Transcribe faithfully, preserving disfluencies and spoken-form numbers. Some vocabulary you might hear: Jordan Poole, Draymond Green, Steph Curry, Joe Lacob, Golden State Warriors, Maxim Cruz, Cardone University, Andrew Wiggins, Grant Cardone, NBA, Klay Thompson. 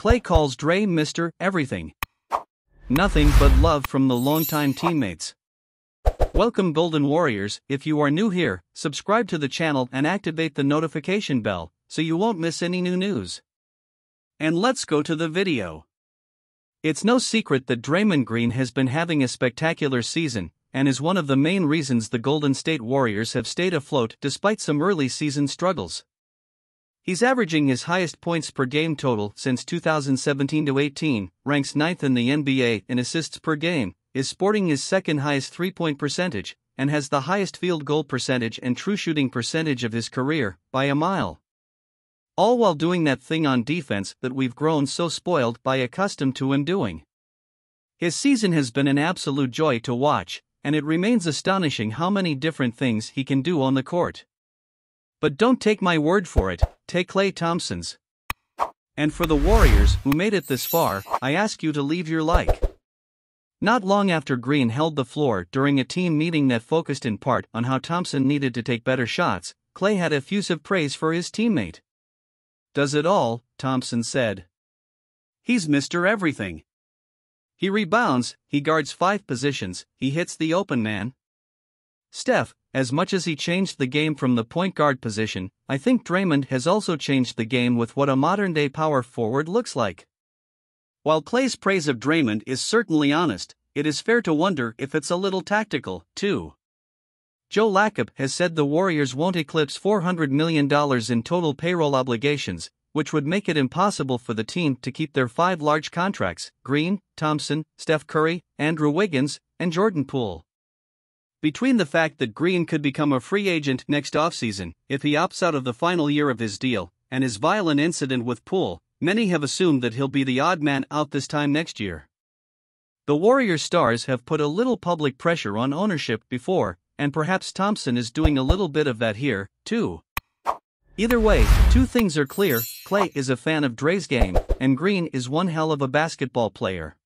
Klay calls Dray Mister Everything. Nothing but love from the longtime teammates. Welcome Golden Warriors, if you are new here, subscribe to the channel and activate the notification bell, so you won't miss any new news. And let's go to the video. It's no secret that Draymond Green has been having a spectacular season, and is one of the main reasons the Golden State Warriors have stayed afloat despite some early season struggles. He's averaging his highest points per game total since two thousand seventeen to eighteen, ranks ninth in the N B A in assists per game, is sporting his second highest three-point percentage, and has the highest field goal percentage and true shooting percentage of his career, by a mile. All while doing that thing on defense that we've grown so spoiled by accustomed to him doing. His season has been an absolute joy to watch, and it remains astonishing how many different things he can do on the court. But don't take my word for it, take Klay Thompson's. And for the Warriors who made it this far, I ask you to leave your like. Not long after Green held the floor during a team meeting that focused in part on how Thompson needed to take better shots, Klay had effusive praise for his teammate. Does it all, Thompson said. He's Mister Everything. He rebounds, he guards five positions, he hits the open man. Steph, as much as he changed the game from the point guard position, I think Draymond has also changed the game with what a modern-day power forward looks like. While Klay's praise of Draymond is certainly honest, it is fair to wonder if it's a little tactical, too. Joe Lacob has said the Warriors won't eclipse four hundred million dollars in total payroll obligations, which would make it impossible for the team to keep their five large contracts, Green, Thompson, Steph Curry, Andrew Wiggins, and Jordan Poole. Between the fact that Green could become a free agent next offseason if he opts out of the final year of his deal, and his violent incident with Poole, many have assumed that he'll be the odd man out this time next year. The Warrior stars have put a little public pressure on ownership before, and perhaps Thompson is doing a little bit of that here, too. Either way, two things are clear, Klay is a fan of Dre's game, and Green is one hell of a basketball player.